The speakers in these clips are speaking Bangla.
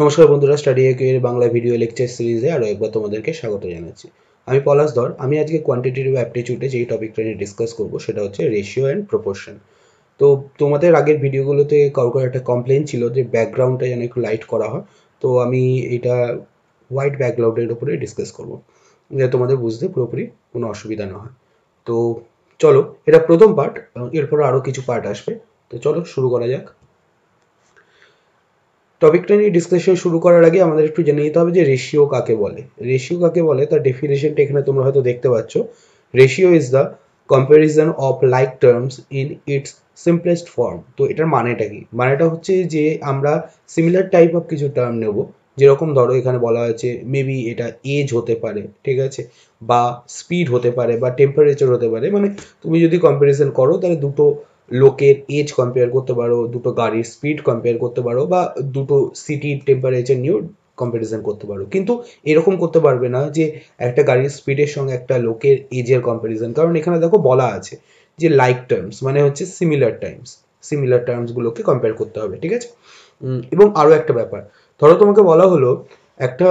नमस्कार बंधुरा स्टाडी आईक्यू एर बांगला भिडियो लेक्चर सीरीजे आरो एकबार तोमादेरके स्वागत जानाच्छि। आमि पलाश धर। आमि आजके क्वांटिटेटिव एप्टीट्यूडे जेई टपिकटा निये डिसकास करब सेटा हच्छे रेशियो एंड प्रोपोर्शन। तो तोमादेर आगेर भिडियोगुलोते काउर एकटा कमप्लेन छिलो जे बैकग्राउंडटा जेन एकटु लाइट करा हय, तो आमि एटा व्हाइट बैकग्राउंडेर उपरे डिसकास करब जाते तोमादेर बुझते पुरोपुरि कोनो असुविधा ना हय। तो चलो एटा प्रथम पार्ट, एरपर आरो किछु पार्ट आसबे। तो चलो शुरू करा जाक। टपिकटा निये डिसकाशन शुरू करार आगे आमादेर एकटु जेने निते होबे जे रेशियो काके बोले। रेशियो काके बोले तार डेफिनेशनटा एखाने तोमरा होयतो देखते पाচ্ছ। Ratio is the comparison of like terms in its simplest form. तो एटार मानेটা কি? মানেটা হচ্ছে যে আমরা সিমিলার টাইপ অফ কিছু টার্ম নেব, যেরকম ধরো এখানে বলা আছে মেবি এটা এজ হতে পারে, ঠিক আছে, বা স্পিড হতে পারে, বা টেম্পারেচার হতে পারে। মানে তুমি যদি কম্প্যারিজন করো তাহলে দুটো লোকের এজ কম্পেয়ার করতে পারো, দুটো গাড়ির স্পিড কম্পেয়ার করতে পারো, বা দুটো সিটির টেম্পারেচার নিয়ে কম্পারিজন করতে পারো। কিন্তু এরকম করতে পারবে না যে একটা গাড়ির স্পিডের সঙ্গে একটা লোকের এজের কম্পারিজন, কারণ এখানে দেখো বলা আছে যে লাইক টার্মস, মানে হচ্ছে সিমিলার টার্মসগুলোকে কম্পেয়ার করতে হবে, ঠিক আছে। এবং আরও একটা ব্যাপার, ধরো তোমাকে বলা হলো একটা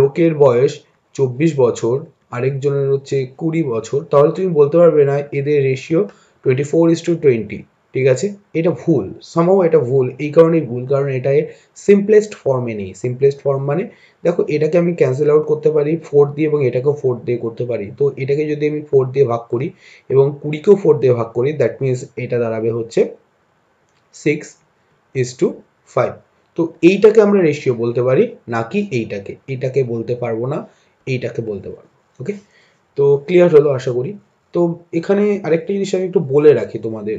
লোকের বয়স 24 বছর, আরেকজনের হচ্ছে 20 বছর, তাহলে তুমি বলতে পারবে না এদের রেশিও 24:20, ঠিক আছে। এটা ভুল, সম্ভব এটা ভুল, এই কারণেই ভুল কারণ এটা সিম্পলেস্ট ফর্মে নেই। সিম্পলেস্ট ফর্ম মানে দেখো এটাকে আমি ক্যান্সেল আউট করতে পারি 4 দিয়ে এবং এটাকেও 4 দিয়ে করতে পারি। তো এটাকে যদি আমি 4 দিয়ে ভাগ করি এবং 20 কেও 4 দিয়ে ভাগ করি, দ্যাট মিন্স এটা দাঁড়াবে হচ্ছে 6:5। তো এইটাকে আমরা রেশিও বলতে পারি, নাকি এইটাকে বলতে পারবো না, এইটাকে বলতে পারবো। ওকে, তো ক্লিয়ার হলো আশা করি। তো এখানে আরেকটা জিনিস আমি একটু বলে রাখি তোমাদের,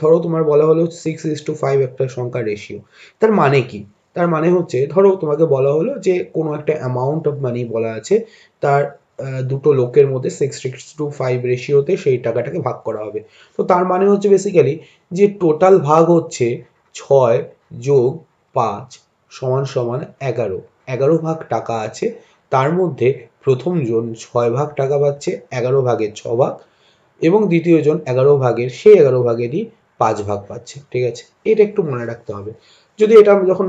ধরো তোমার বলা হলো 6:5 একটা সংখ্যা রেশিও, তার মানে কি? তার মানে হচ্ছে ধরো তোমাকে বলা হলো যে কোনো একটা অ্যামাউন্ট অফ মানি বলা আছে, তার দুটো লোকের মধ্যে 6:5 রেশিওতে সেই টাকাটাকে ভাগ করা হবে। তো তার মানে হচ্ছে বেসিক্যালি যে টোটাল ভাগ হচ্ছে 6 + 5 = 11। 11 ভাগ টাকা আছে, তার মধ্যে প্রথম জন 6 ভাগ টাকা পাচ্ছে, 11 ভাগের 6 ভাগ, এবং দ্বিতীয় জন 11 ভাগের সেই 11 ভাগেরই 5 ভাগ পাচ্ছে, ঠিক আছে। এটা একটু মনে রাখতে হবে। যদি এটা আমি যখন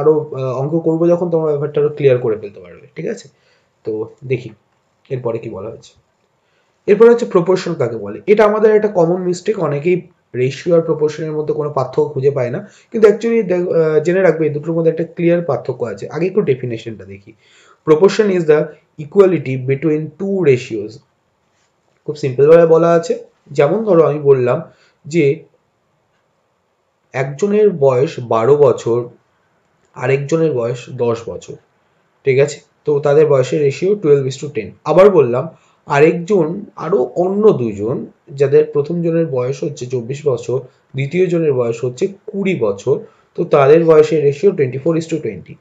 আরো অঙ্ক করব যখন তোমরা ব্যাপারটা আরো ক্লিয়ার করে ফেলতে পারবে, ঠিক আছে। তো দেখি এরপরে কি বলা হয়েছে। এরপরে হচ্ছে প্রপোর্শন কাকে বলে। এটা আমাদের একটা কমন মিস্টেক, অনেকেই রেশিও আর প্রপোর্শনের মধ্যে কোনো পার্থক্য খুঁজে পায় না, কিন্তু অ্যাকচুয়ালি জেনে রাখবে এই দুটোর মধ্যে একটা ক্লিয়ার পার্থক্য আছে। আগে একটু ডেফিনেশনটা দেখি। Proportion is the equality between two ratios। খুব সিম্পল ভাবে বলা আছে, যেমন ধরো আমি বললাম যে একজনের বয়স 12 বছর, আরেকজনের বয়স 10 বছর, ঠিক আছে। তো তাদের বয়সের রেশিও 12:10। আবার বললাম আরেকজন আরো অন্য দুজন যাদের প্রথম জনের বয়স হচ্ছে 24 বছর, দ্বিতীয় জনের বয়স হচ্ছে 20 বছর, তো তাদের বয়সের রেশিও 24:20।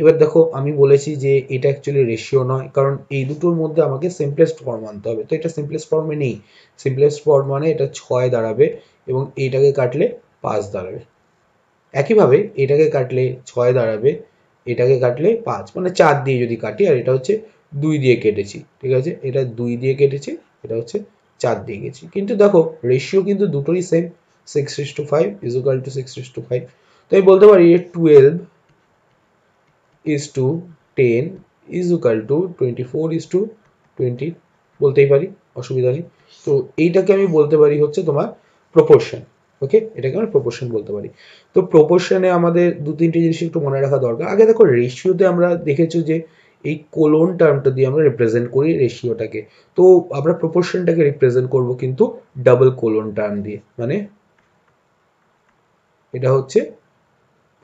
এবার দেখো আমি বলেছি যে এটা অ্যাকচুয়ালি রেশিও নয়, কারণ এই দুটোর মধ্যে আমাকে সিম্পলেস্ট ফর্ম আনতে হবে। তো এটা সিম্পলেস্ট ফর্মে নেই। সিম্পলেস্ট ফর্ম মানে এটা 6 দাঁড়াবে এবং এইটাকে কাটলে 5 দাঁড়াবে। একইভাবে এটাকে কাটলে 6 দাঁড়াবে, এটাকে কাটলে 5, মানে 4 দিয়ে যদি কাটি, আর এটা হচ্ছে 2 দিয়ে কেটেছি, ঠিক আছে। এটা 2 দিয়ে কেটেছি, এটা হচ্ছে 4 দিয়ে কেটেছি, কিন্তু দেখো রেশিও কিন্তু দুটোরই সেম, 6:5 = 6:5। তো আমি বলতে পারি 12:10 = 24:20, বলতেই পারি, অসুবিধা নেই। তো এইটাকে আমি বলতে পারি হচ্ছে তোমার প্রপোর্শন। ওকে, এটাকে আমরা প্রপোর্শন বলতে পারি। তো প্রপোর্শনে আমাদের দু তিনটে জিনিস একটু মনে রাখা দরকার। আগে দেখো রেশিওতে আমরা দেখেছি যে এই কোলন টার্মটা দিয়ে আমরা রিপ্রেজেন্ট করি রেশিওটাকে, তো আমরা প্রপোর্শনটাকে রিপ্রেজেন্ট করব কিন্তু ডাবল কোলন টার্ম দিয়ে, মানে এটা হচ্ছে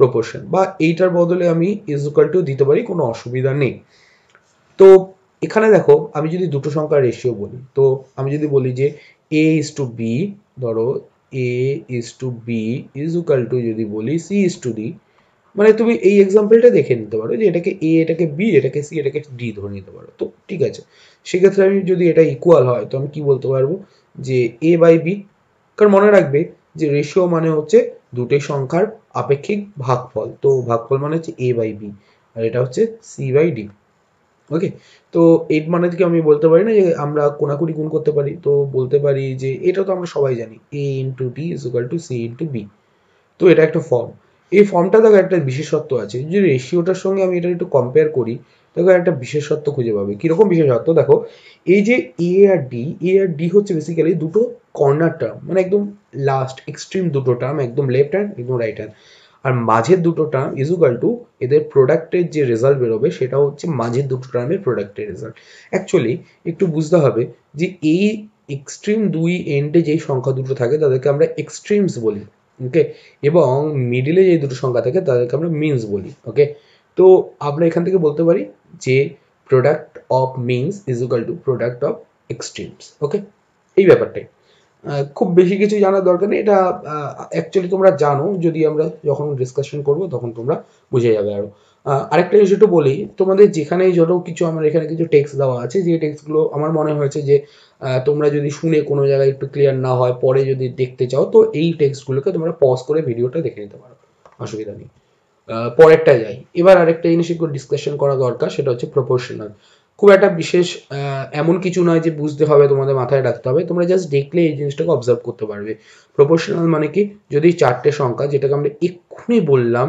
প্রপোর্শন, বা এইটার বদলে আমি ইজ ইকুয়াল টু দিতে পারি, কোনো অসুবিধা নেই। তো এখানে দেখো আমি যদি দুটো সংখ্যার রেশিও বলি, তো আমি যদি বলি যে a:b, ধরো a:b = যদি বলি c:d, মানে তুমি এই এক্সাম্পলটা দেখে নিতে পারো যে এটাকে a, এটাকে b, এটাকে c, এটাকে d ধরে নিতে পারো, তো ঠিক আছে। সেক্ষেত্রে আমি যদি এটা ইকুয়াল হয় তো আমি কি বলতে পারবো যে a/b, কারণ মনে রাখবে যে রেশিও মানে হচ্ছে দুটো সংখ্যার আপেক্ষিক ভাগফল, তো ভাগফল মানে হচ্ছে a/b, আর এটা হচ্ছে c/d। ওকে, তো এর মানে কি আমি বলতে পারি না যে আমরা কোনাকুনি গুণ করতে পারি, তো বলতে পারি যে এটা তো আমরা সবাই জানি a × d = c × b। তো এটা একটা ফর্ম। এই ফর্মটা দেখো একটা বিশেষত্ব আছে, যে রেশিওটার সঙ্গে আমি এটা একটু কম্পেয়ার করি, দেখো একটা বিশেষত্ব খুঁজে পাবে। কিরকম বিশেষত্ব? দেখো এই যে এ আর ডি হচ্ছে বেসিক্যালি দুটো কর্নার টার্ম, মানে একদম লাস্ট এক্সট্রিম দুটো টার্ম, একদম লেফট হ্যান্ড একদম রাইট হ্যান্ড, আর মাঝের দুটো টার্ম ইজুকাল টু এদের প্রোডাক্টের যে রেজাল্ট বেরোবে সেটা হচ্ছে মাঝের দুটো টার্মের প্রোডাক্টের রেজাল্ট। অ্যাকচুয়ালি একটু বুঝতে হবে যে এই এক্সট্রিম দুই এন্ডে যেই সংখ্যা দুটো থাকে তাদেরকে আমরা এক্সট্রিমস বলি, ওকে, এবং মিডিলে যে দুটো সংখ্যা থাকে তাদেরকে আমরা মিনস বলি, ওকে। তো আমরা এখান থেকে বলতে পারি যে product of means is equal to product of extremes, okay. এই ব্যাপারটাই খুব বেশি কিছু জানার দরকার নেই, এটা অ্যাকচুয়ালি তোমরা জানো, যদি আমরা যখন ডিসকাশন করবো তখন তোমরা বুঝে যাবে। আরও আরেকটা জিনিস একটু বলি, তোমাদের যেখানে যত কিছু আমার এখানে কিছু টেক্সট দেওয়া আছে, যে টেক্সটগুলো আমার মনে হয়েছে যে তোমরা যদি শুনে কোনো জায়গায় একটু ক্লিয়ার না হয় পরে যদি দেখতে চাও, তো এই টেক্সটগুলোকে তোমরা পজ করে ভিডিওটা দেখে নিতে পারো, অসুবিধা নেই। পরেরটা যাই, এবার আরেকটা জিনিস একটু ডিসকাশন করা দরকার, সেটা হচ্ছে প্রপোর্শনাল। খুব একটা বিশেষ এমন কিছু নয় যে বুঝতে হবে, তোমাদের মাথায় রাখতে হবে, তোমরা জাস্ট দেখলে এই জিনিসটাকে অবজার্ভ করতে পারবে। প্রপোর্শনাল মানে কি? যদি চারটে সংখ্যা, যেটাকে আমরা এক্ষুনি বললাম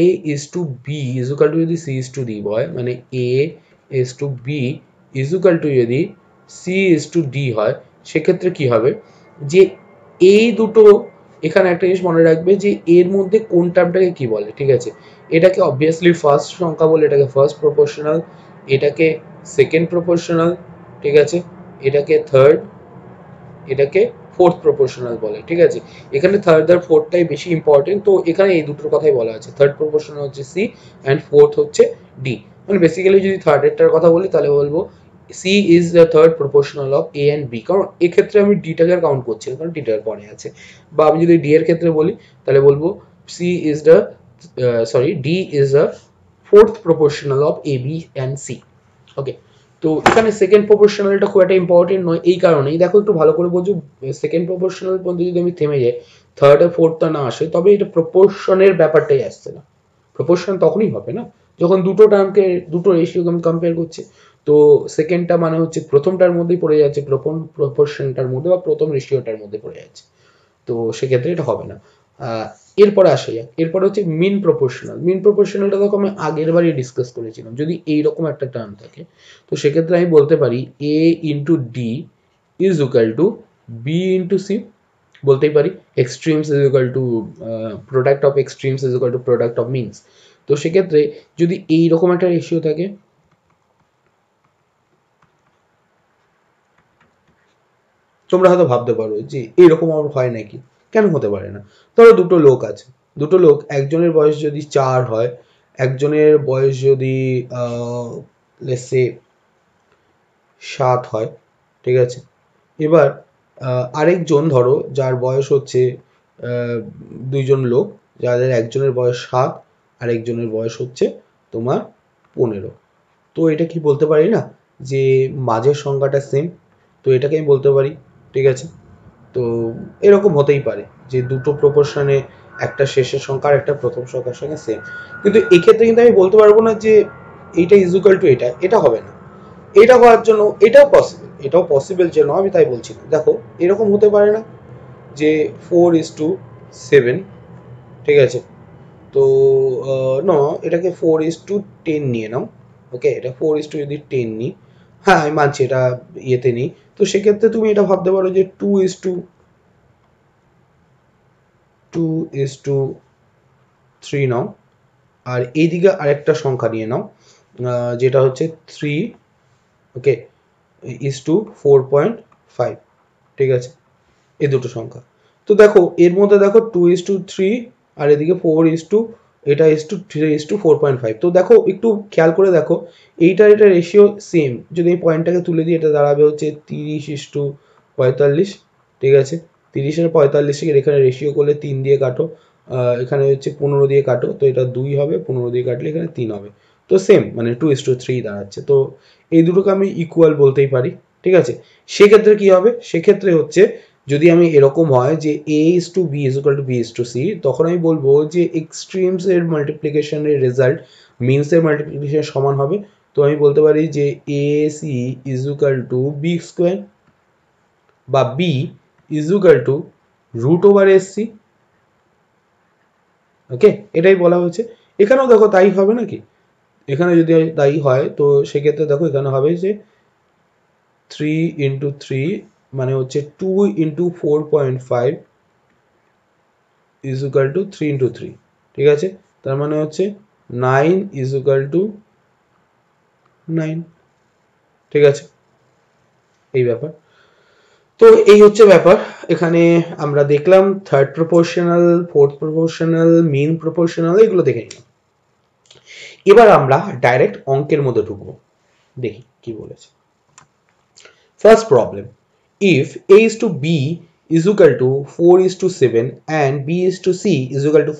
a is to b is equal to যদি c is to d হয়, মানে a is to b is equal to যদি c is to d হয়, সেক্ষেত্রে কি হবে যে এই দুটো, এখানে একটা জিনিস মনে রাখবে যে এর মধ্যে কোন টার্মটাকে কি বলে, ঠিক আছে? এটাকে অবভিয়াসলি ফার্স্ট সংখ্যা বলে, এটাকে ফার্স্ট প্রপোর্শনাল, এটাকে সেকেন্ড প্রপোর্শনাল, ঠিক আছে, এটাকে থার্ড, এটাকে ফোর্থ প্রপোর্শনাল বলে, ঠিক আছে। এখানে থার্ড আর ফোর্থটাই বেশি ইম্পর্টেন্ট, তো এখানে এই দুটোর কথাই বলা আছে। থার্ড প্রপোর্শনাল হচ্ছে সি অ্যান্ড ফোর্থ হচ্ছে ডি, মানে বেসিক্যালি যদি থার্ড এরটার কথা বলি তাহলে বলবো C is the third proportional of A and B, কারণ এক্ষেত্রে আমি ডিটাকে কাউন্ট করছি না, কারণ ডিটার পরে আছে। বা আমি যদি ডি এর ক্ষেত্রে বলি তাহলে বলবো C is the sorry D is the fourth proportional of A B and C, okay. তো এখানে সেকেন্ড প্রপোর্শনালটা খুব একটা ইম্পর্টেন্ট নয়, এই কারণেই দেখো একটু ভালো করে বলছো, সেকেন্ড প্রপোর্শনাল পর্যন্ত যদি আমি থেমে যাই, থার্ড আর ফোর্থটা না আসে, তবে এটা প্রপোর্শনের ব্যাপারটাই আসছে না। প্রপোর্শন তখনই হবে না যখন দুটো টার্মকে, দুটো রেশিওকে আমি কম্পেয়ার করছি, তো সেকেন্ডটা মানে হচ্ছে প্রথমটার মধ্যেই পড়ে যাচ্ছে, প্রথম প্রপোর্শনটার মধ্যে বা প্রথম রেশিওটার মধ্যে পড়ে যাচ্ছে, তো সেক্ষেত্রে এটা হবে না। এরপরে আসে যাক, এরপরে হচ্ছে মিন প্রপোর্শনাল। মিন প্রপোর্শনালটা দেখো আমি আগের বারই ডিসকাস করেছিলাম, যদি এইরকম একটা টার্ম থাকে তো সেক্ষেত্রে আমি বলতে পারি A into D is equal to B into C, বলতেই পারি extremes is equal to product of extremes is equal to product of means. তো সেক্ষেত্রে যদি এইরকম একটা রেশিও থাকে, তোমরা হয়তো ভাবতে পারো যে এইরকম আর হয় নাকি, কেন হতে পারে না? ধরো দুটো লোক আছে, দুটো লোক, একজনের বয়স যদি 4 হয়, একজনের বয়স যদি লেটস সে 7 হয়, ঠিক আছে। এবার আরেকজন ধরো যার বয়স হচ্ছে, দুইজন লোক যাদের একজনের বয়স 7 আর একজনের বয়স হচ্ছে তোমার 15, তো এটা কি বলতে পারি না যে মাঝের সংখ্যাটা সেম, তো এটাকে আমি বলতে পারি, ঠিক আছে। তো এরকম হতেই পারে যে দুটো প্রপোর্শনে একটা শেষের সংখ্যা আর একটা প্রথম সংখ্যার সঙ্গে সেম, কিন্তু এক্ষেত্রে কিন্তু আমি বলতে পারবো না যে এইটা ইজ ইকুয়াল টু এটা, এটা হবে না। এটা হওয়ার জন্য এটাও পসিবল, এটাও পসিবল যে নয়, আমি তাই বলছি না। দেখো এরকম হতে পারে না যে 4:7, ঠিক আছে, তো না, এটাকে 4:10 নিয়ে নাও, ওকে। এটা 4:10 যদি নিই, হ্যাঁ আমি মানছি এটা ইয়েতে নেই, তো সেক্ষেত্রে তুমি এটা ভাবতে পারো যে 2:3 নাও, আর এইদিকে আরেকটা সংখ্যা নিয়ে নাও যেটা হচ্ছে 3, ওকে, = 4.5, ঠিক আছে, এই দুটো সংখ্যা। তো দেখো এর মধ্যে দেখো 2:3 আর এদিকে 4:2, এটা = 4.5। তো দেখো একটু খেয়াল করে দেখো এটা রেশিও সেম, যদি এই পয়েন্টটাকে তুলে দিই এটা দাঁড়াবে হচ্ছে 30:45, ঠিক আছে। 30 আর 45 এখানে রেশিও করলে 3 দিয়ে কাটো, এখানে হচ্ছে 15 দিয়ে কাটো, তো এটা 2 হবে, 15 দিয়ে কাটলে এখানে 3 হবে, তো সেম, মানে 2:3 দাঁড়াচ্ছে। তো এই দুটোকে আমি ইকুয়াল বলতেই পারি, ঠিক আছে। সেক্ষেত্রে কি হবে? সেক্ষেত্রে হচ্ছে যদি আমি এরকম হয় যে a is to b is equal to b is to c, তখন আমি বলবো যে এক্সট্রিমস এর মাল্টিপ্লিকেশনের রেজাল্ট মিনস এর মাল্টিপ্লিকেশন সমান হবে, তো আমি বলতে পারি যে ac is equal to b square বা b is equal to root over sc, okay এটাই বলা হয়েছে এখানেও দেখো তাই হবে নাকি এখানে যদি তাই হয় তো সেই ক্ষেত্রে দেখো এখানে হবে যে 3 × 3 মানে হচ্ছে 2 × 4.5 = 3 × 3 ঠিক আছে তার মানে হচ্ছে 9 = 9 ঠিক আছে এই ব্যাপার तो এই হচ্ছে ব্যাপার এখানে আমরা দেখলাম third proportional fourth proportional mean proportional এগুলো দেখে নিলাম এবার আমরা ডাইরেক্ট অঙ্কের মধ্যে ঢুকবো দেখি কি বলেছে first problem if a is to b is equal to 4:7 and b is to c is equal to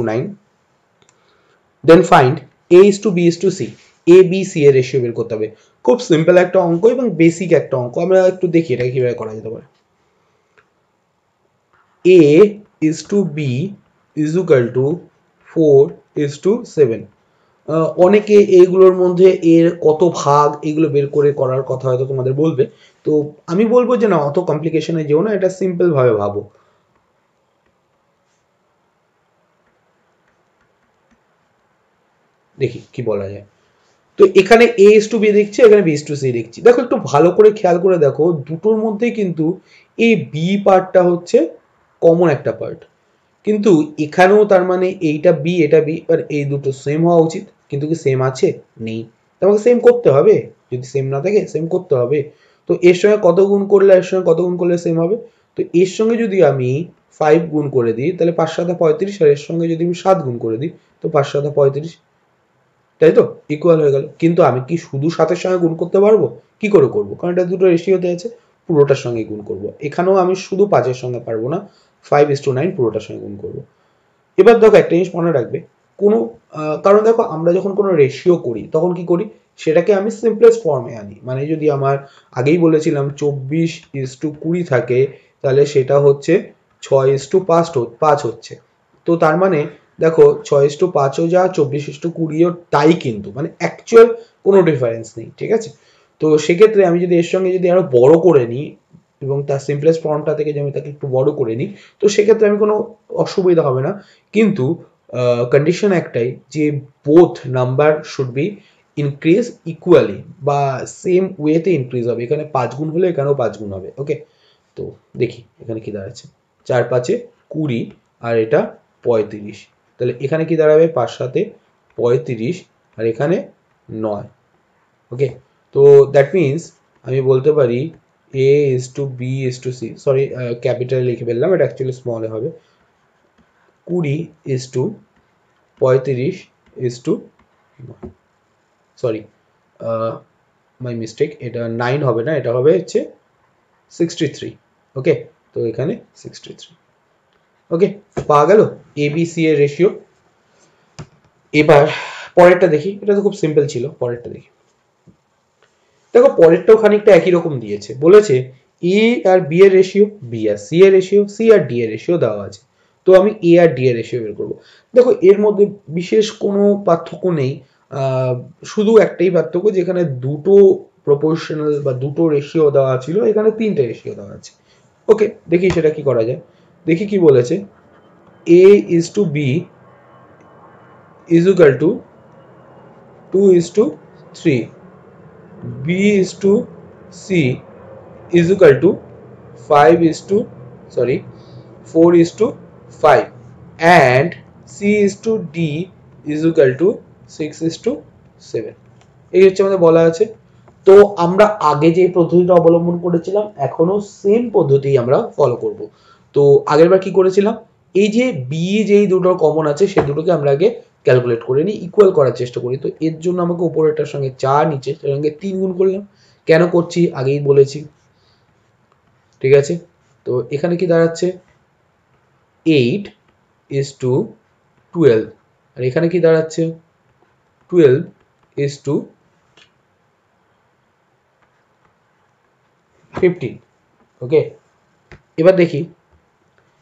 5:9 then find a is to b is to c A B C এর রেশিও বের করতে হবে খুব সিম্পল একটা অঙ্ক এবং বেসিক একটা অঙ্ক আমরা একটু দেখি এটা কিভাবে করা যেতে পারে a is to b is equal to 4:7 অনেকে এইগুলোর মধ্যে এর কত ভাগ এগুলো বের করে করার কথা হয়তো তোমাদের বলবে তো আমি বলবো যে না অত কমপ্লিকেশনে যেও না এটা সিম্পল ভাবে ভাবো দেখি কি বলা যায় तो এখানে a is to b দেখছি এখানে b is to c দেখছি দেখো একটু ভালো করে খেয়াল করে দেখো দুটোর মধ্যে কিন্তু এই b পার্টটা হচ্ছে কমন একটা পার্ট কিন্তু এখানেও তার মানে এইটা b এটা b আর এই দুটো সেম হওয়া উচিত কিন্তু কি সেম আছে নেই তাহলে সেম করতে হবে যদি সেম না থাকে সেম করতে হবে তো এর সঙ্গে কত গুণ করলে এর সঙ্গে কত গুণ করলে সেম হবে তো এর সঙ্গে যদি আমি 5 গুণ করে দিই তাহলে 5 × 7 = 35 আর এর সঙ্গে যদি আমি 7 গুণ করে দিই তো 5 × 7 = 35 তাই তো ইকুয়াল হয়ে গেল কিন্তু আমি কি শুধু 7 এর সঙ্গে গুণ করতে পারবো কি করে করব কারণ এটা দুটো রেশিওতে আছে পুরোটার সঙ্গে গুণ করব এখানেও আমি শুধু 5 এর সঙ্গে পারবো না 5:9 পুরোটার সঙ্গে গুণ করব এবার দেখো একটা জিনিস মনে রাখবে কোন কারণ দেখো আমরা যখন কোন রেশিও করি তখন কি করি সেটাকে আমি সিম্পলেস্ট ফর্মে আনি মানে যদি আমার আগেই বলেছিলাম 24:20 থাকে তাহলে সেটা হচ্ছে 6:5 হচ্ছে তো তার মানে देखो 6:5 जा 24:20 टाई किन्तु माने एक्चुअल कोनो डिफरेंस नहीं ठीक है तो से क्षेत्र में जो संगे जो और बड़ो करे नी एवं तार सिम्पलेस्ट फर्मटा थेके जो एकटू बड़ो करे नी तो से क्षेत्र में कोनो असुविधा होबे ना किन्तु कंडिशन एकटाई जे both number should be increase equally बा सेम वेते इनक्रीज होबे एखाने 5 गुण होले एखानेও 5 गुण होबे ओके तो देखी एखाने कि दाঁড়াচ্ছে 4 × 5 = 20 और एटा 35 তাহলে এখানে কি দাঁড়াবে 5 × 7 = 35 আর এখানে 9 ওকে তো দ্যাট মিন্স আমি বলতে পারি a is to b is to c sorry capital লিখে ফেললাম এটা অ্যাকচুয়ালি স্মল এ হবে 20:35:9 সরি মাই মিস্টেক এটা 9 হবে না এটা হবে হচ্ছে 63 ওকে তো এখানে 63 ओके पागल ए बी सी एर रेशियो এবার পরেরটা দেখি এটা তো খুব সিম্পল ছিল পরেরটা দেখি দেখো পরেরটাও খানিকটা একই রকম দিয়েছে বলেছে এ আর বি এর রেশিও বি আর সি এর রেশিও সি আর ডি এর রেশিও দেওয়া আছে তো আমি এ আর ডি এর রেশিও বের করব দেখো এর মধ্যে বিশেষ কোনো পার্থক্য নেই শুধু একটাই পার্থক্য যেখানে দুটো প্রপোর্শনাল বা দুটো রেশিও দেওয়া ছিল এখানে তিনটা রেশিও দেওয়া আছে ওকে দেখি সেটা কি করা যায় देखिए की बोला चे A is to B is equal to 2:3 B is to C is equal to 4:5 and C is to D is equal to 6:7 ये अच्छा मतलब बोला चे तो আমরা आगे যে পদ্ধতিটা অবলম্বন করেছিলাম এখনো সেম পদ্ধতি আমরা ফলো করব तो आगे बार की দুটোর কমন আছে সেই দুটোকে আমরা আগে ক্যালকুলেট করে নি ইকুয়াল করার চেষ্টা করি তো এর জন্য আমাকে উপরেরটার সঙ্গে 4 নিচে এর সঙ্গে 3 গুণ করলাম কেন করছি আগেই বলেছি ঠিক আছে তো এখানে কি দাঁড়াচ্ছে 8:12 আর এখানে কি দাঁড়াচ্ছে 12:15 ওকে এবার দেখি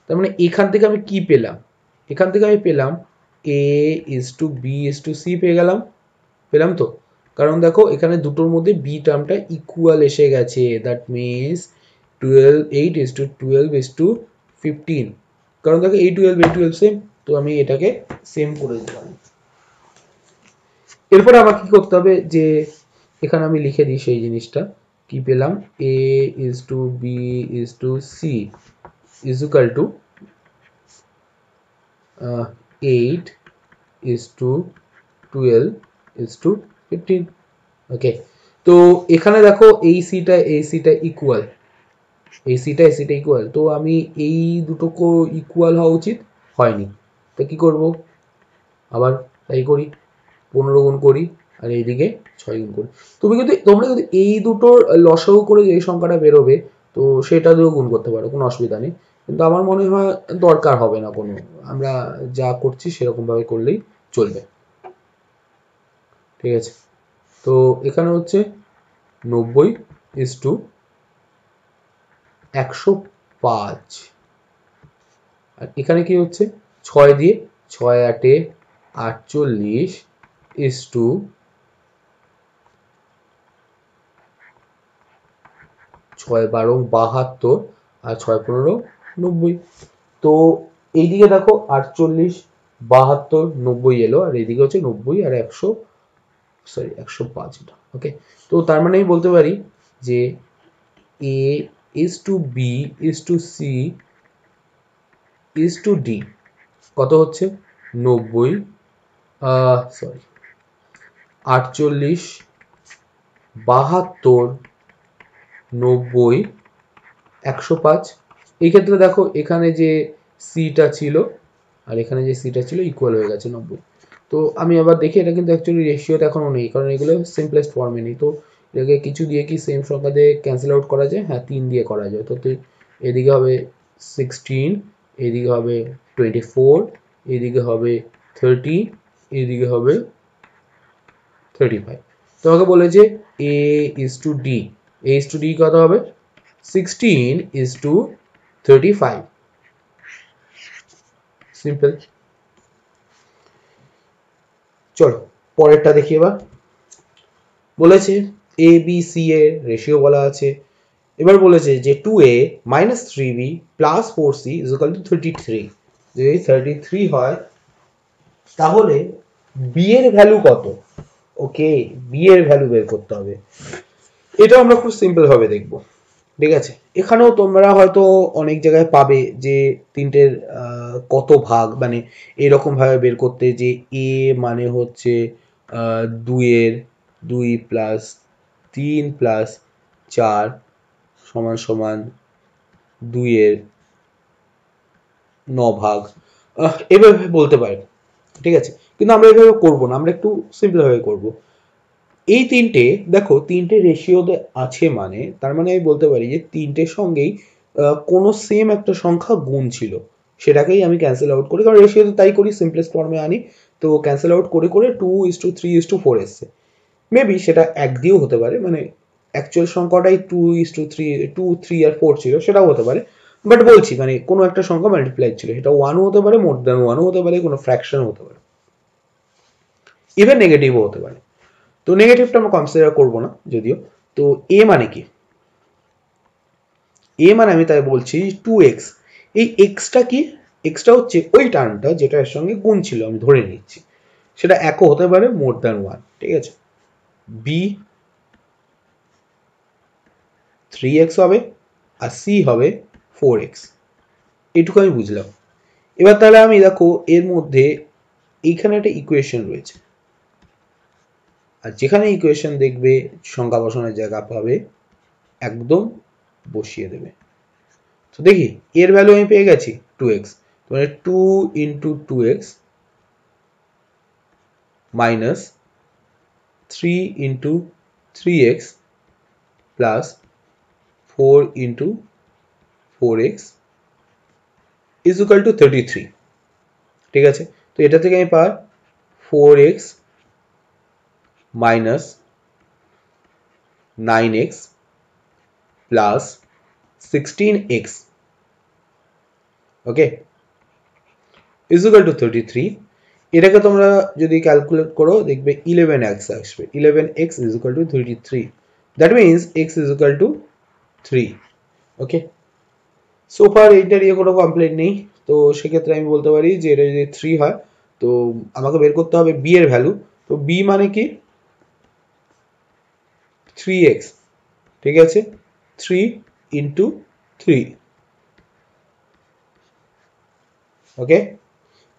তার মানে এখান থেকে আমি কি পেলাম এখান থেকে আমি পেলাম A is to B is to C পেলাম তো কারণ দেখো এখানে দুটোর মধ্যে b টার্মটা ইকুয়াল এসে গেছে দ্যাট মিন্স 8:12:15 কারণ দেখো A12 A12 সেম তো আমি এটাকে সেম করে দিলাম। এরপর আবার কি করতে হবে যে এখানে আমি লিখে দিই সেই জিনিসটা কি পেলাম a is to b is to c is equal to 8 is to 12 is to 15 ওকে। তো এখানে দেখো এই সিটা ইকুয়াল এই সিটা ইকুয়াল তো আমি এই দুটো কো ইকুয়াল হওয়া উচিত হয়নি তো কি করব আবার তাই করি 15 গুণ করি আর এইদিকে 6 গুণ করি। তুমি কিন্তু তোমরা যদি এই দুটো লসাগু করে যে সংখ্যাটা বের হবে তো সেটা দিয়ে গুণ করতে পারো কোনো অসুবিধা নেই কিন্তু আমার মনে হয় দরকার হবে না কোনো আমরা যা করছি সেরকম ভাবে করলেই চলবে ঠিক আছে। তো এখানে হচ্ছে 90:105 আর এখানে কি হচ্ছে 6 দিয়ে 6 × 8 = 48 6×12 = 72 আর 6×15 = 90। তো এইদিকে দেখো 48, 72, 90 এলো আর এইদিকে হচ্ছে 90 আর 105 এটা ওকে। তো তার মানে আমি বলতে পারি যে a is to b is to c is to d কত হচ্ছে 90, 48, 72, 90, 105। এই ক্ষেত্রে দেখো এখানে যে সিটা ছিল আর এখানে যে সিটা ছিল ইকুয়াল হয়ে গেছে 90। তো আমি আবার দেখি এটা কিন্তু एक्चुअली রেশিওটা এখনো নেই কারণ এগুলো সিম্পলেস্ট ফর্মে নেই তো এটাকে কিছু দিয়ে কি সেম সংখ্যা দিয়ে ক্যান্সেল আউট করা যায় হ্যাঁ 3 দিয়ে করা যায়। তো এদিকে হবে 16 এদিকে হবে 24 এদিকে হবে 30 এদিকে হবে 35। তোমাকে বলে যে a is to d কত হবে 16:35 সিম্পল। চলো পরেরটা দেখি এবার বলেছে a b c এর রেশিও বলা আছে এবার বলেছে যে 2a - 3b + 4c = 33 যদি 33 হয় তাহলে b এর ভ্যালু কত ওকে b এর ভ্যালু বের করতে হবে এটা আমরা খুব সিম্পল ভাবে দেখব ঠিক আছে। এখানেও তোমরা হয়তো অনেক জায়গায় পাবে যে তিনটের কত ভাগ মানে এরকম ভাবে বের করতে যে a মানে হচ্ছে 2 + 3 + 4 = 2/9 এভাবে বলতে পারি ঠিক আছে কিন্তু আমরা এভাবে করব না আমরা একটু সিম্পল ভাবে করব। এই তিনটে দেখো তিনটে রেশিওতে আছে মানে তার মানে আমি বলতে পারি যে তিনটের সঙ্গেই কোনো সেম একটা সংখ্যা গুণ ছিল সেটাকেই আমি ক্যান্সেল আউট করি কারণ রেশিওতে তাই করি সিম্পলেস্ট ফর্মে আনি। তো ক্যান্সেল আউট করে করে 2:3:4 এসছে মেবি সেটা এক দিয়েও হতে পারে মানে অ্যাকচুয়াল সংখ্যাটাই 2:3 আর 4 ছিল সেটাও হতে পারে বাট বলছি মানে কোনো একটা সংখ্যা মাল্টিপ্লাই ছিল সেটা 1 হতে পারে মোর দ্যান 1 হতে পারে কোনো ফ্র্যাকশন হতে পারে ইভেন নেগেটিভও হতে পারে। তো নেগেটিভটা আমরা কনসিডার করব না যদিও। তো a মানে কি a মানে আমি তাই বলছি 2x এই x টা কি x টা হচ্ছে ওই টার্মটা যেটা এর সঙ্গে গুণ ছিল আমি ধরে নিচ্ছি সেটা একও হতে পারে মোর দ্যান 1 ঠিক আছে। b 3x হবে আর c হবে 4x এটুকু আমি বুঝলাম। এবার তাহলে আমি দেখো এর মধ্যে এইখানে একটা ইকুয়েশন রয়েছে আর যেখানে ইকুয়েশন দেখবে সংখ্যা বসানোর জায়গা পাবে একদম বসিয়ে দেবে। তো দেখি এর ভ্যালু আমি পেয়ে গেছি 2x মানে 2 × 2x - 3 × 3x + 4 × 4x = 33 ঠিক আছে। তো এটা থেকে আমি পাই 4x - 9x + 16x ওকে = 33 এটাকে তোমরা যদি ক্যালকুলেট করো দেখবে 11x আসবে 11x = 33 that means x = 3 okay. So far এইটার ইয়ে কোনো কমপ্লেইন্ট নেই তো সেক্ষেত্রে আমি বলতে পারি যে এটা যদি 3 হয় তো আমাকে বের করতে হবে b এর ভ্যালু তো b মানে কি 3x ঠিক আছে 3 × 3 ওকে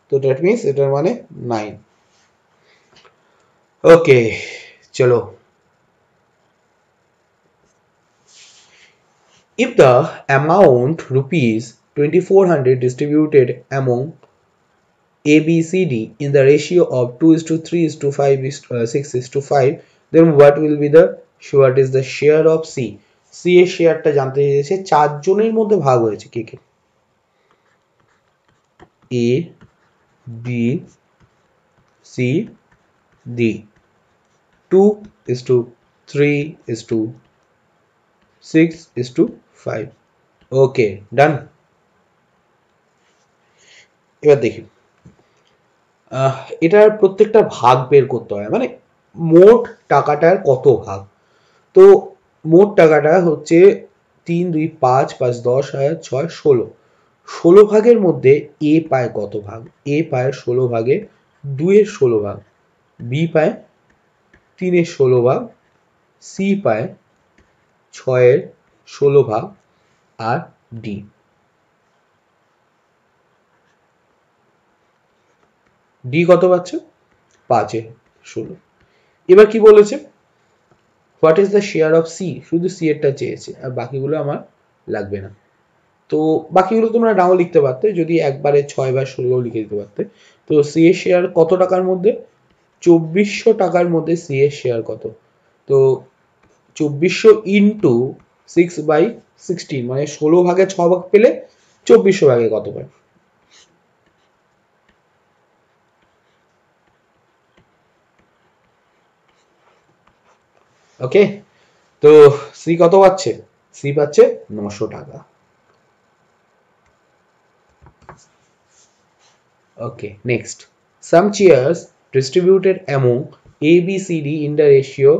তো দ্যাট মিন্স এটার মানে 9 ওকে চলো If the amount rupees 2400 distributed among A, B, C, D in the ratio of 2:3:5:6:5, then what will be the what is the share of C? C এর শেয়ারটা জানতে চাইছে চার জনের মধ্যে ভাগ হয়েছে কে কে? A, B, C, D 2:3:6:5 okay done এবার দেখি এটার প্রত্যেকটা ভাগ বের করতে হয় মানে মোট টাকাটার কত ভাগ তো মোট টাকাটা হচ্ছে 3 2 5 5 10 6 16 16 ভাগের মধ্যে a পায় কত ভাগ a পায় 16 ভাগে 2 এর 16 ভাগ b পায় 3 এর 16 ভাগ c পায় 6 এর 16 ভাগ আর ডি ডি কত পাচ্ছে 5 এর 16 এবার কি বলেছে what is the share of C শুধু সি এরটা চেয়েছে আর বাকিগুলো আমার লাগবে না তো বাকিগুলো তোমরা নাও লিখতে পারতে যদি একবারে 6 বা 16 লিখে দিতে পারতে তো সি এর শেয়ার কত টাকার মধ্যে 2400 টাকার মধ্যে সি এর শেয়ার কত তো 2400 into 6/16 মানে 16 ভাগে 6 ভাগ পেলে 2400 ভাগে কত পায় ওকে তো c কত পাচ্ছে c পাচ্ছে 900 টাকা okay next some shares distributed among A, B, C, D in the ratio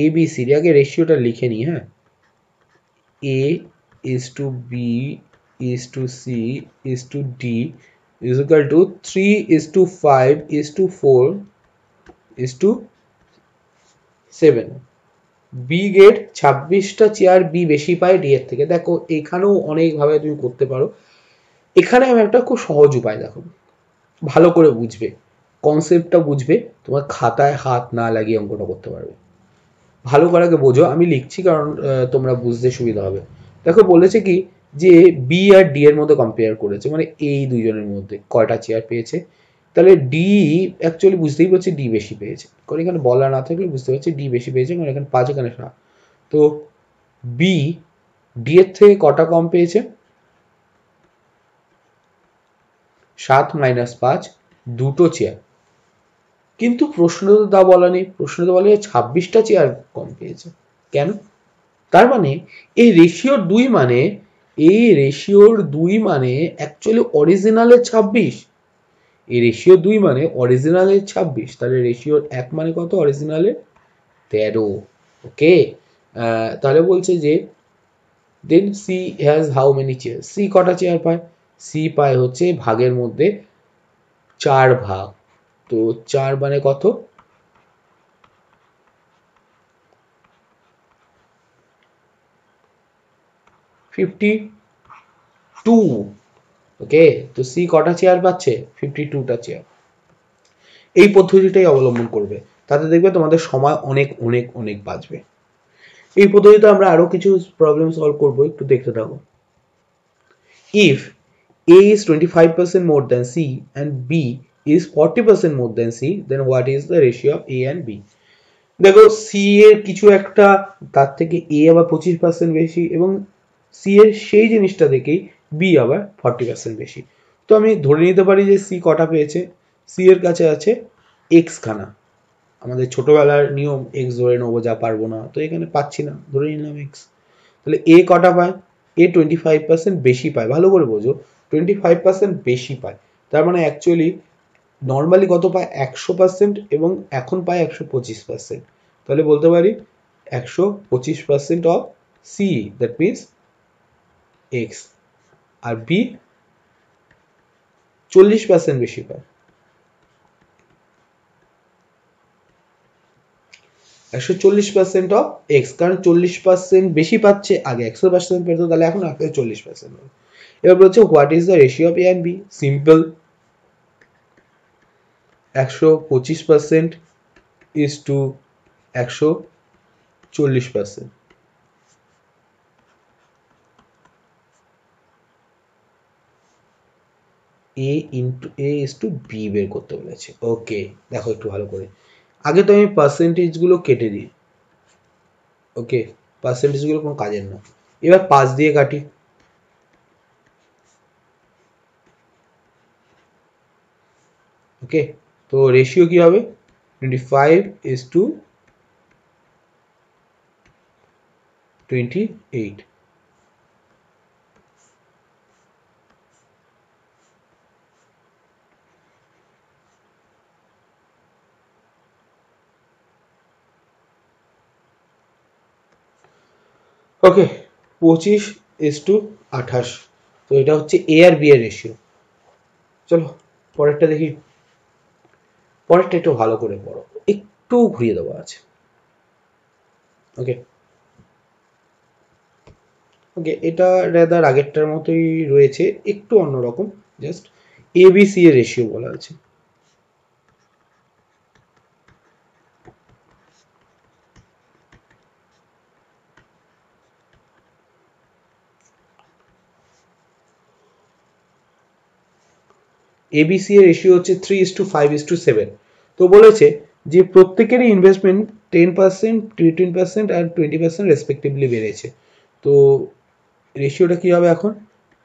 A B C आगे रेशियो टा लिखे नहीं है A is to B is to C is to D is equal to 3 is to 5 is to 4 is to 7 B get 26 टा चेयर B बेशी पाए D एर थेके देखो एखानो अनेक भावे तुम करते पारो एखाने आमि एकटा खूब सहज उपाय देखो भालो करे बुझबे कॉन्सेप्टটা बुझबे तुम्हार खाताय हाथ ना लागिए अंकটা করতে পারবে ভালো করে আগে বোঝো আমি লিখছি কারণ তোমরা বুঝতে সুবিধা হবে দেখো বলেছে কি যে b আর d এর মধ্যে কম্পেয়ার করেছে মানে এই দুইজনের মধ্যে কয়টা চেয়ার পেয়েছে তাহলে d एक्चुअली বুঝতেই পারছি d বেশি পেয়েছে কারণ এখানে বলা না থাকলে বুঝতে পারছি d বেশি পেয়েছে কারণ এখানে 5 এখানে 7 তো b d এর থেকে কয়টা কম পেয়েছে 7 - 5 দুটো চেয়ার কিন্তু প্রশ্ন তো দা বলা নেই প্রশ্ন তো বলে 26 টা চেয়ার কম পেয়েছে কেন তার মানে এই রেশিওর 2 মানে এই রেশিওর 2 মানে एक्चुअली অরিজিনালে 26 এই রেশিও 2 মানে অরিজিনালে 26 তাহলে রেশিওর 1 মানে কত অরিজিনালে 13 ওকে তাহলে বলছে যে then c has how many chairs c কটা চেয়ার পায় c পায় হচ্ছে ভাগের মধ্যে 4 ভাগ तो 4 बने कत 52 ओके तो सी কটা চেয়ার পাচ্ছে 52 টা চেয়ার এই পদ্ধতিটাই অবলম্বন করবে তাতে দেখবে তোমাদের সময় অনেক অনেক অনেক বাঁচবে এই পদ্ধতিতে আমরা আরো কিছু প্রবলেম সলভ করব একটু দেখতে থাকো if a is 25% more than c and b is 40% more than C then what is the ratio of A and B देखो C এর কিছু একটা তার থেকে A আবার 25% বেশি এবং C এর সেই জিনিসটা দেখেই B আবার 40% বেশি তো আমি ধরে নিতে পারি যে C কটা পেয়েছে C এর কাছে আছে x খানা আমাদের ছোটবেলার নিয়ম x ধরে নেব যা পারবো না তো এখানে পাচ্ছি না ধরে নিলাম x তাহলে A কটা পায় A 25% বেশি পায় ভালো করে বোঝো 25% বেশি পায় তার মানে एक्चुअली নরমালি কত পায় 100% এবং এখন পায় 125% তাহলে বলতে পারি 125% অফ c দ্যাট মিন্স x আর b 40% বেশি পায়। 140% অফ এক্স, কারণ 40% বেশি পাচ্ছে, আগে 100% পেতো, তাহলে এখন 40% হবে। এবার বলছে what is the ratio of A and B, simple 125% is to 140%। A into A is to B বের করতে বলেছে। ওকে দেখো একটু ভালো করে, আগে তো আমি পার্সেন্টেজ গুলো কেটে দিই। ওকে পার্সেন্টেজ গুলো কোনো কাজের না, এবার 5 দিয়ে কাটি, ওকে তো রেশিও কি হবে 25:28। ওকে 25:28, তো এটা হচ্ছে এ আর বি এর রেশিও। চলো পরেরটা দেখি, পরেরটা একটু ভালো করে পড়ো, একটু ঘুরিয়ে দেওয়া আছে। ওকে ওকে এটা রেদার আগেরটার মতোই রয়েছে, একটু অন্যরকম, জাস্ট এ বি সি এর রেশিও বলা আছে। ABC এর রেশিও হচ্ছে 3:5:7। তো বলেছে যে প্রত্যেকেরই ইনভেস্টমেন্ট 10%, 15% আর 20% রেসপেক্টিভলি বেড়েছে। তো রেশিওটা কি হবে এখন,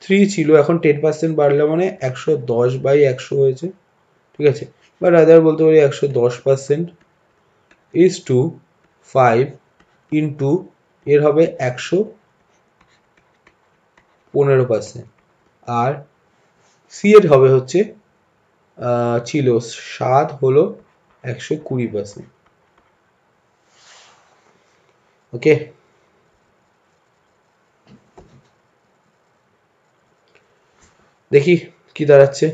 3 ছিল এখন 10% বাড়লে মানে 110/100 হয়েছে, ঠিক আছে, বা রাদার বলতে পারি 110% ইজ টু 5 ইন্টু এর হবে 115% আর সি এর হবে হচ্ছে ছিল 7, হলো 120%। ওকে দেখি কি দাঁড়াচ্ছে,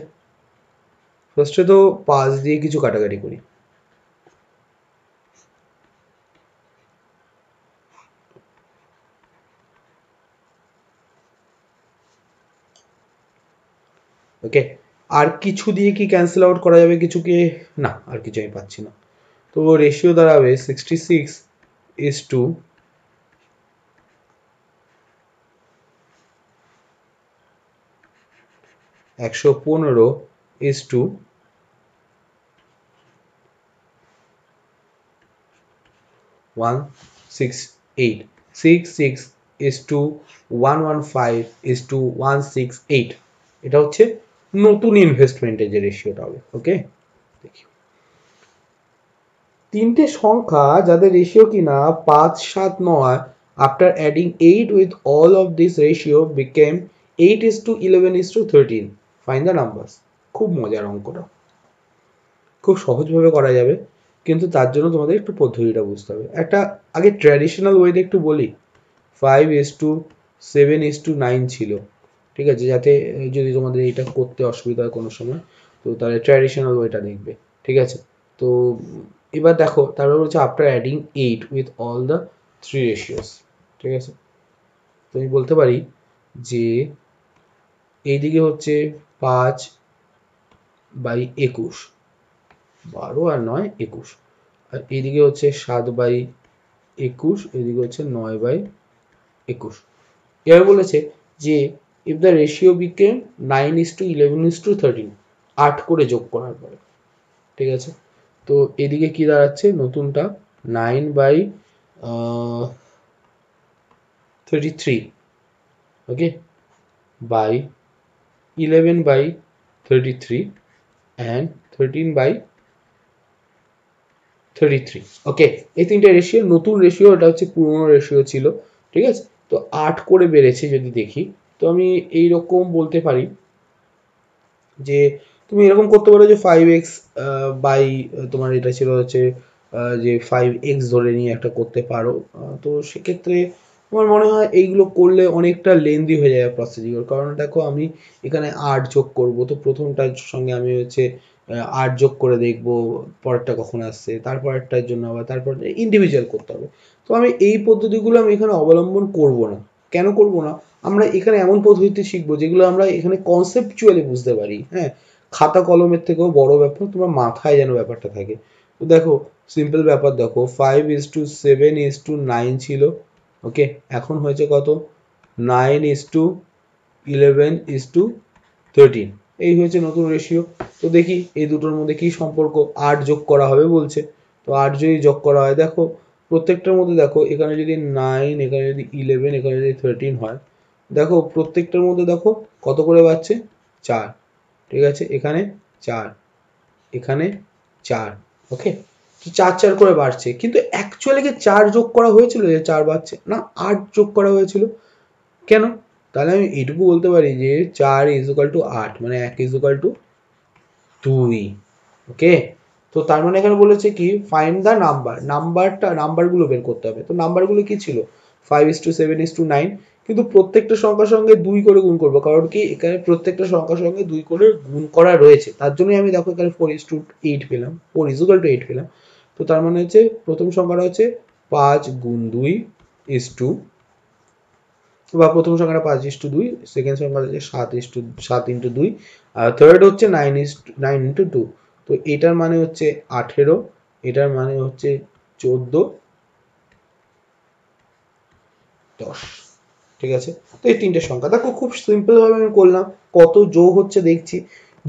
ফার্স্টে তো 5 দিয়ে কিছু কাটাকাটি করি। ওকে আর কিছু দিয়ে কি ক্যান্সেল আউট করা যাবে কিছুকে, না আর কিছু আমি পাচ্ছি না। তো রেশিও দাঁড়াবে 66:115:168, 66:115:168। এটা হচ্ছে নতুন ইনভেস্টমেন্টের যে রেশিওটা হবে। ওকে দেখি তিনটে সংখ্যা যাদের রেশিও কিনা 5, 7, 9, after adding 8 with all of this ratio became 8:11:13, find the numbers. খুব মজার অঙ্কটা, খুব সহজভাবে করা যাবে, কিন্তু তার জন্য তোমাদের একটু পদ্ধতিটা বুঝতে হবে। একটা আগে ট্র্যাডিশনাল ওয়েতে একটু বলি, 5:7:9 ছিল, ঠিক আছে, যাতে যদি তোমাদের এটা করতে অসুবিধা হয় কোনো সময়, তো তাহলে ট্র্যাডিশনাল ওয়েটা দেখবে, ঠিক আছে। তো এবার দেখো তারপরে বলছে after adding 8 with all the 3 ratios, ঠিক আছে। তো আমি বলতে পারি যে এইদিকে হচ্ছে 5/21, 12 আর 9, 21, আর এইদিকে হচ্ছে 7/21, এদিকে হচ্ছে 9/21। এবার বলেছে যে if the ratio became 9:11:13, 8 করে যোগ করার পরে, ঠিক আছে। তো এদিকে কি দাঁড়াচ্ছে নতুনটা 9/33, ওকে বাই 11/33 and 13/33। ওকে এই তিনটা রেশিও নতুন রেশিও, এটা হচ্ছে পুরনো রেশিও ছিল, ঠিক আছে। তো 8 করে বেড়েছে যদি দেখি, তো আমি এইরকম বলতে পারি যে তুমি এরকম করতে পারো যে 5x/, তোমার এটা ছিল হচ্ছে যে 5x ধরে নিয়ে একটা করতে পারো। তো সেক্ষেত্রে আমার মনে হয় এইগুলো করলে অনেকটা লেন্দি হয়ে যাবে প্রসেসগুলো। কারণ দেখো আমি এখানে ৮ যোগ করব, তো প্রথমটার সঙ্গে আমি হচ্ছে ৮ যোগ করে দেখব পরেরটা কখন আসছে, তারপর একটার জন্য আবার তারপর ইন্ডিভিজুয়াল করতে হবে। তো আমি এই পদ্ধতিগুলো আমি এখানে অবলম্বন করব না। কেন করব না? আমরা এখানে এমন পদ্ধতিতে শিখবো যেগুলো আমরা এখানে কনসেপচুয়ালি বুঝতে পারি। হ্যাঁ, খাতা কলমের থেকেও বড় ব্যাপার তোমার মাথায় যেন ব্যাপারটা থাকে। তো দেখো সিম্পল ব্যাপার, দেখো 5:7:9 ছিল, ওকে, এখন হয়েছে কত? 9:11:13, এই হয়েছে নতুন রেশিও। তো দেখি এই দুটোর মধ্যে কি সম্পর্ক। ৮ যোগ করা হবে বলছে, তো ৮ যদি যোগ করা হয়, দেখো প্রত্যেকটার মধ্যে দেখো এখানে যদি 9, এখানে যদি 11, এখানে যদি 13 হয়, দেখো প্রত্যেকটার মধ্যে দেখো কত করে পাচ্ছে? ৪, ঠিক আছে, এখানে ৪, এখানে ৪, ওকে, ৪-৪ করে বাড়ছে। কিন্তু অ্যাকচুয়ালি কি ৪ যোগ করা হয়েছিল যে ৪ বাড়ছে? না, ৮ যোগ করা হয়েছিল। কেন? তাহলে আমি এইটুকু বলতে পারি যে 4 = 8, মানে 1 = 2, ওকে। তো তার মানে এখানে বলেছে কি ফাইন্ড দা নাম্বার, নাম্বারগুলো বের করতে হবে। তো নাম্বারগুলো কি ছিল? 5:7:9, কিন্তু প্রত্যেকটা সংখ্যার সঙ্গে 2 করে গুণ করবো। কারণ কি এখানে প্রত্যেকটা সংখ্যার সঙ্গে 2 করে গুণ করা রয়েছে, তার জন্যই আমি দেখো এখানে 4:8 পেলাম, 4 = 8 পেলাম। তো তার মানে হচ্ছে প্রথম সংখ্যাটা হচ্ছে 5 × 2 বা প্রথম সংখ্যাটা 5:2, সেকেন্ড সংখ্যাটা হচ্ছে 7 × 2, আর থার্ড হচ্ছে 9 × 2। তো এটার মানে হচ্ছে 18, এটার মানে হচ্ছে 14, 10, ঠিক আছে। তো এই তিনটে সংখ্যা দেখো খুব সিম্পল ভাবে আমি করলাম। কত যোগ হচ্ছে দেখছি,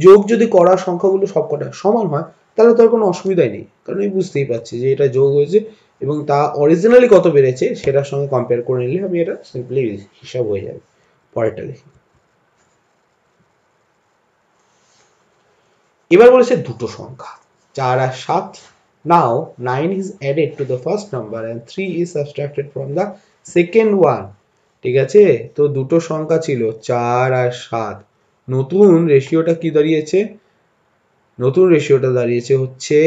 যোগ যদি করা সংখ্যাগুলো সবকটা সমান হয় তাহলে তো আর কোনো অসুবিধাই নেই, কারণ আমি বুঝতেই পারছি যে এটা যোগ হয়েছে এবং তা অরিজিনালি কত বেড়েছে সেটার সঙ্গে কম্পেয়ার করে নিলে আমি এটা সিম্পলি হিসাব হয়ে যাবে। পরেরটা দেখি। এবার বলেছে দুটো সংখ্যা 4 আর 7। নাও 9 is added to the first number and 3 is subtracted from the second one, ঠিক আছে। তো দুটো সংখ্যা ছিল 4 আর 7, নতুন রেশিওটা কি দাঁড়িয়েছে? নতুন রেশিওটা দাঁড়িয়েছে হচ্ছে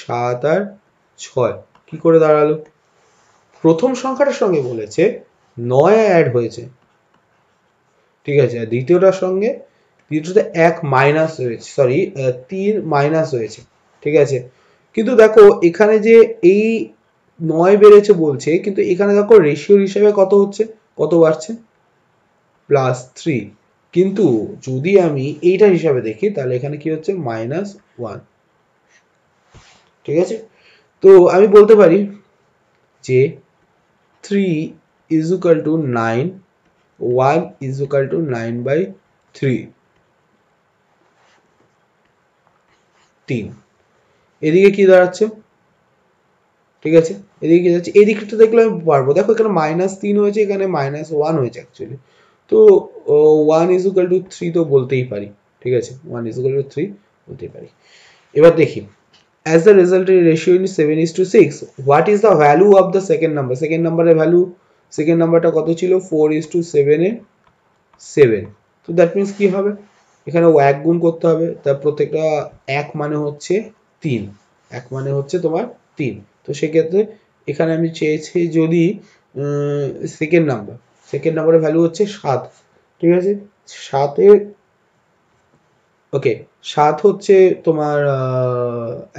7 আর 6। কি করে দাঁড়ালো? প্রথম সংখ্যাটার সঙ্গে বলেছে 9 অ্যাড হয়েছে, ঠিক আছে, আর দ্বিতীয়টার সঙ্গে দ্বিতীয়টা 3 মাইনাস হয়েছে, ঠিক আছে। কিন্তু দেখো এখানে যে এই 9 বেড়েছে বলছে, কিন্তু এখানে দেখো রেশিও হিসাবে কত হচ্ছে, কত বাড়ছে? +3। কিন্তু যদি আমি এইটা হিসাবে দেখি তাহলে এখানে কি হচ্ছে? -1, ঠিক আছে। তো আমি বলতে পারি যে 3 = 9, 1 = 9/3, 3। এদিকে কি দাঁড়াচ্ছে, ঠিক আছে, এদিকে কি যাচ্ছে, এদিকটা দেখলে আমি পারবো। দেখো এখানে -3 হয়েছে, এখানে -1 হয়েছে অ্যাকচুয়ালি। তো 1 = 3 তো বলতেই পারি, ঠিক আছে, 1 = 3 বলতেই পারি। এবার দেখি as the result ratio is 7:6, what is the value of the second number? Second number এর ভ্যালু, সেকেন্ড নাম্বারটা কত ছিল? 4:7। তো দ্যাট মিন্স কি হবে? এখানে 1 গুণ করতে হবে, তার প্রত্যেকটা 1 মানে হচ্ছে 3, 1 মানে হচ্ছে তোমার 3। তো সেক্ষেত্রে এখানে আমি চেয়েছি যদি সেকেন্ড নাম্বারের ভ্যালু হচ্ছে 7, ঠিক আছে, 7 এর, ওকে, 7 হচ্ছে তোমার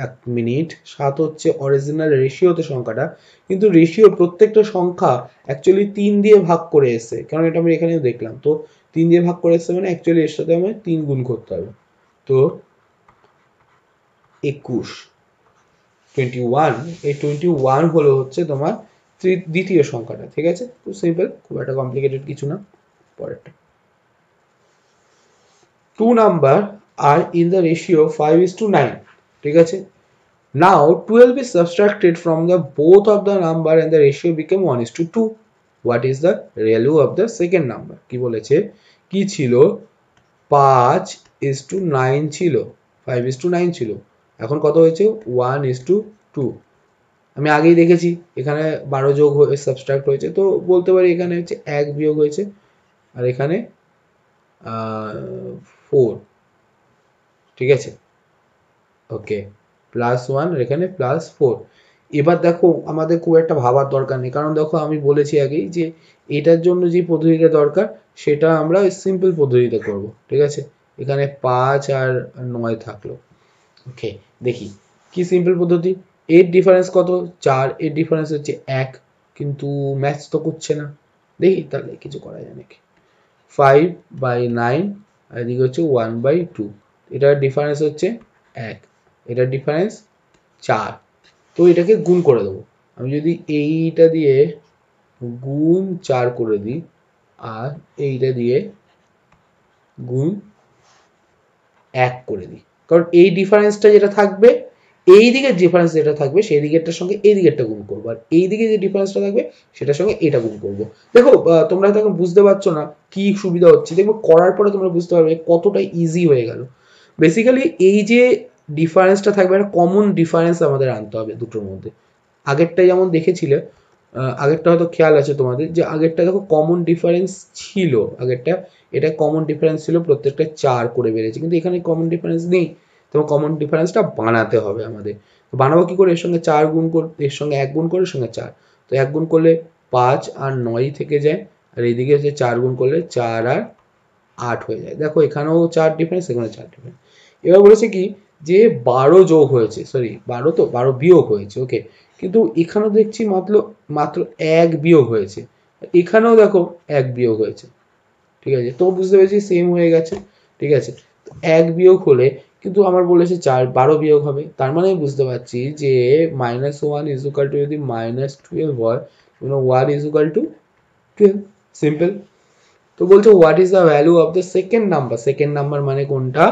1 মিনিট, 7 হচ্ছে অরিজিনাল রেশিওতে সংখ্যাটা, কিন্তু রেশিও প্রত্যেকটা সংখ্যা অ্যাকচুয়ালি 3 দিয়ে ভাগ করে এসেছে, কারণ এটা আমি এখানেও দেখলাম। তো 3 দিয়ে ভাগ করে এসেছে মানে অ্যাকচুয়ালি এর সাথে আমার 3 গুণ করতে হবে। তো 21, 21, এই 21 হলো হচ্ছে তোমার দ্বিতীয় সংখ্যাটা, ঠিক আছে। খুব সিম্পল, খুব একটা কমপ্লিকেটেড কিছু না। পরেরটা, 2 numbers are in the ratio 5:9, ঠিক আছে। now 12 is subtracted from the both of the number and the ratio became 1:2, what is the value of the second number? কি বলেছে, কি ছিল? 5:9 ছিল, 5:9 ছিল, এখন কত হয়েছে? 1:2। আমি আগেই দেখেছি এখানে 12 যোগ হয়ে সাবট্রাক্ট হয়েছে, তো বলতে পারি এখানে হচ্ছে 1 বিয়োগ হয়েছে আর এখানে 4, ঠিক আছে, ওকে, +1 এখানে +4। এবার দেখো আমাদের খুব একটা ভাবার দরকার নেই, কারণ দেখো আমি বলেছি আগেই যে এটার জন্য যে পদ্ধতিটা দরকার সেটা আমরা সিম্পল পদ্ধতিতে করব। ঠিক আছে, এখানে 5 আর 9 থাকলো। ওকে, দেখি কি সিম্পল পদ্ধতি। এর ডিফারেন্স কত? 4। এর ডিফারেন্স হচ্ছে 1, কিন্তু ম্যাচ তো করছে না। দেখি তাহলে কিছু করা যায় নাকি। 5/9 আর এদিকে হচ্ছে 1/2। এটার ডিফারেন্স হচ্ছে 1, এটার ডিফারেন্স 4। তো এটাকে গুণ করে দেবো। আমি যদি এইটা দিয়ে গুণ 4 করে দিই আর এইটা দিয়ে গুণ 1 করে দিই, কারণ এই ডিফারেন্সটা যেটা থাকবে এই দিকের ডিফারেন্স যেটা থাকবে সেই দিকেরটার সঙ্গে এই দিকেরটা গুণ করবো, আর এই দিকে যে ডিফারেন্সটা থাকবে সেটার সঙ্গে এটা গুণ করবো। দেখো তোমরা তখন বুঝতে পারছো না কি সুবিধা হচ্ছে, দেখবো করার পরে তোমরা বুঝতে পারবে কতটা ইজি হয়ে গেল। বেসিক্যালি এই যে ডিফারেন্সটা থাকবে একটা কমন ডিফারেন্স আমাদের আনতে হবে দুটোর মধ্যে। আগেরটা যেমন দেখেছিলে, আগেরটা হয়তো খেয়াল আছে তোমাদের যে আগেরটা দেখো কমন ডিফারেন্স ছিল, আগেরটা এটা কমন ডিফারেন্স ছিল, প্রত্যেকটা 4 করে বেড়েছে, কিন্তু এখানে কমন ডিফারেন্স নেই। তো কমন ডিফারেন্সটা বানাতে হবে আমাদের। বানাবো কি করে? এর সঙ্গে 4 গুণ করে, এর সঙ্গে 1 গুণ করে, এর সঙ্গে 4। তো 1 গুণ করলে 5 আর 9 থেকে যায়, আর এইদিকে হচ্ছে 4 গুণ করলে 4 আর 8 হয়ে যায়। দেখো এখানেও 4 ডিফারেন্স, এখানে 4 ডিফারেন্স। এবার বলেছে কি যে 12 যোগ হয়েছে, সরি 12 তো 12 বিয়োগ হয়েছে। ওকে, কিন্তু এখানেও দেখছি মাত্র 1 বিয়োগ হয়েছে, এখানেও দেখো 1 বিয়োগ হয়েছে। ঠিক আছে, তো বুঝতে পেরেছি সেম হয়ে গেছে। ঠিক আছে, 1 বিয়োগ হলে কিন্তু আমার বলেছে 4, 12 বিয়োগ হবে, তার মানে বুঝতে পারছি যে -1 যদি -12 হয়, মানে 1 = 12। সিম্পল। তো বলছে what is the value of the second number? Second number মানে কোনটা?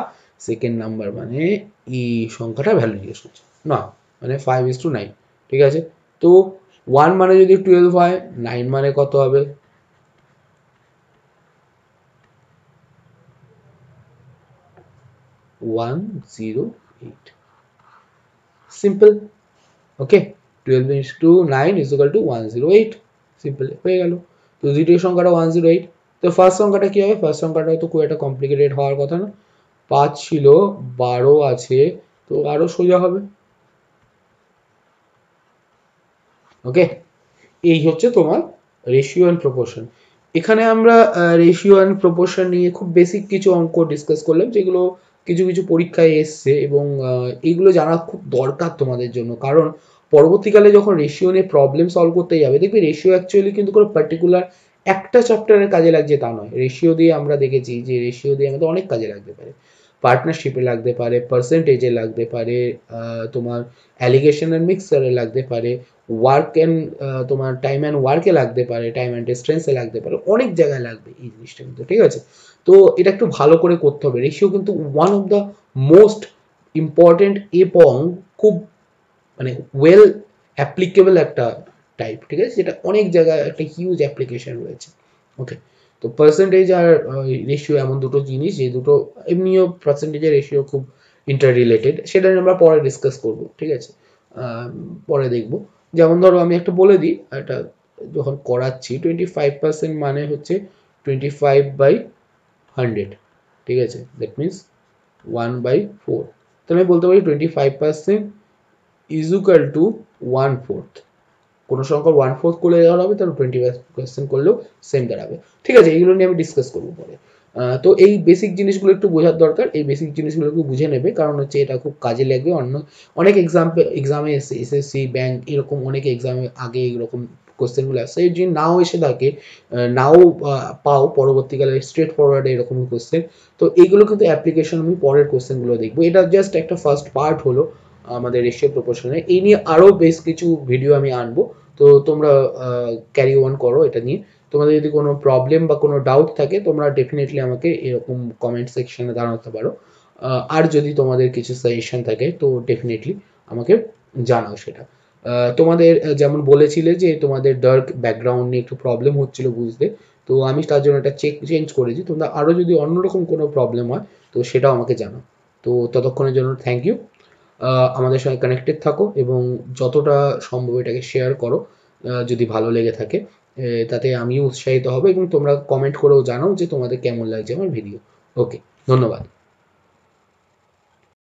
সেকেন্ড নাম্বার মানে এই সংখ্যাটা ভ্যালু জিজ্ঞেস করছে না, মানে 5:9। ঠিক আছে, তো 1 মানে যদি 12 হয়, 9 মানে কত হবে? 108। সিম্পল। ওকে, 12 × 9 = 108। সিম্পল হয়ে গেল। তো দ্বিতীয় সংখ্যাটা 108। তো ফার্স্ট সংখ্যাটা কি হবে? ফার্স্ট সংখ্যাটা তো খুব একটা কমপ্লিকেটেড হওয়ার কথা না, 5 ছিল, 12 আছে, তো আরো সোজা হবে। ওকে, এই হচ্ছে তোমার রেশিও এন্ড প্রপোর্শন। এখানে আমরা রেশিও এন্ড প্রপোর্শন নিয়ে খুব বেসিক কিছু অঙ্ক ডিসকাস করলাম, যেগুলো কিছু কিছু পরীক্ষায় এসছে, এবং এইগুলো জানা খুব দরকার তোমাদের জন্য, কারণ পরবর্তীকালে যখন রেশিও নিয়ে প্রবলেম সলভ করতে যাবে দেখবে রেশিও অ্যাকচুয়ালি কিন্তু কোনো পার্টিকুলার একটা চ্যাপ্টারের কাজে লাগছে তা নয়। রেশিও দিয়ে আমরা দেখেছি যে রেশিও দিয়ে আমাদের অনেক কাজে লাগতে পারে, পার্টনারশিপে লাগতে পারে, পার্সেন্টেজে লাগতে পারে, তোমার অ্যালিগেশন অ্যান্ড মিক্সচারে লাগতে পারে, ওয়ার্ক অ্যান্ড তোমার টাইম অ্যান্ড ওয়ার্কে লাগতে পারে, টাইম অ্যান্ড ডিস্টেন্সে লাগতে পারে, অনেক জায়গায় লাগবে এই জিনিসটা কিন্তু। ঠিক আছে, তো এটা একটু ভালো করে করতে হবে। রেশিও কিন্তু one of the most important এবং খুব মানে ওয়েল অ্যাপ্লিকেবল একটা টাইপ। ঠিক আছে, যেটা অনেক জায়গায় একটা হিউজ অ্যাপ্লিকেশন রয়েছে। ওকে, তো পার্সেন্টেজ আর রেশিও এমন দুটো জিনিস, এই দুটো এমনিও পার্সেন্টেজ আর রেশিও খুব ইন্টার রিলেটেড, সেটা আমরা পরে ডিসকাস করব। ঠিক আছে, পরে দেখব। যেমন ধরো আমি একটা বলে দিই, এটা যখন করাচ্ছি 25% মানে হচ্ছে 25/100। ঠিক আছে, দ্যাট মিনস 1/4। তাহলে আমি বলতে পারি 25% = 1/4। কোনো সংখ্যার 1/4 করলে দেওয়া হবে, তাহলে 20% করলেও সেম দাঁড়াবে। ঠিক আছে, এইগুলো নিয়ে আমি ডিসকাস করবো পরে। তো এই বেসিক জিনিসগুলো একটু বোঝার দরকার, এই বেসিক জিনিসগুলো একটু বুঝে নেবে, কারণ হচ্ছে এটা খুব কাজে লাগবে। অন্য অনেক এক্সামে এসএসসি, ব্যাংক, এরকম অনেক এক্সামে আগে এরকম কোশ্চেনগুলো আসছে, যদি নাও এসে থাকে, নাও পাও পরবর্তীকালে স্ট্রেট ফরওয়ার্ডে এরকম কোশ্চেন। তো এইগুলো কিন্তু অ্যাপ্লিকেশন আমি পরের কোশ্চেনগুলো দেখবো। এটা জাস্ট একটা ফার্স্ট পার্ট হলো আমাদের রেশিও প্রপোর্শনে। এই নিয়ে আরও বেশ কিছু ভিডিও আমি আনবো, তো তোমরা ক্যারি অন করো এটা নিয়ে। তোমাদের যদি কোনো প্রবলেম বা কোনো ডাউট থাকে তোমরা ডেফিনেটলি আমাকে এরকম কমেন্ট সেকশনে জানাতে পারো, আর যদি তোমাদের কিছু সাজেশন থাকে তো ডেফিনেটলি আমাকে জানাও সেটা। তোমাদের যেমন বলেছিলে যে তোমাদের ডার্ক ব্যাকগ্রাউন্ড নিয়ে একটু প্রবলেম হচ্ছিল বুঝতে, তো আমি তার জন্য একটা চেক চেঞ্জ করেছি। তোমরা আরও যদি অন্যরকম কোনো প্রবলেম হয় তো সেটাও আমাকে জানাও। তো ততক্ষণের জন্য থ্যাংক ইউ। আমাদের সঙ্গে কানেক্টেড থাকো এবং যতটা সম্ভব এটাকে শেয়ার করো যদি ভালো লেগে থাকে, তাতে আমিও উৎসাহিত হব, এবং তোমরা কমেন্ট করেও জানাও যে তোমাদের কেমন লাগছে আমার ভিডিও। ওকে, ধন্যবাদ।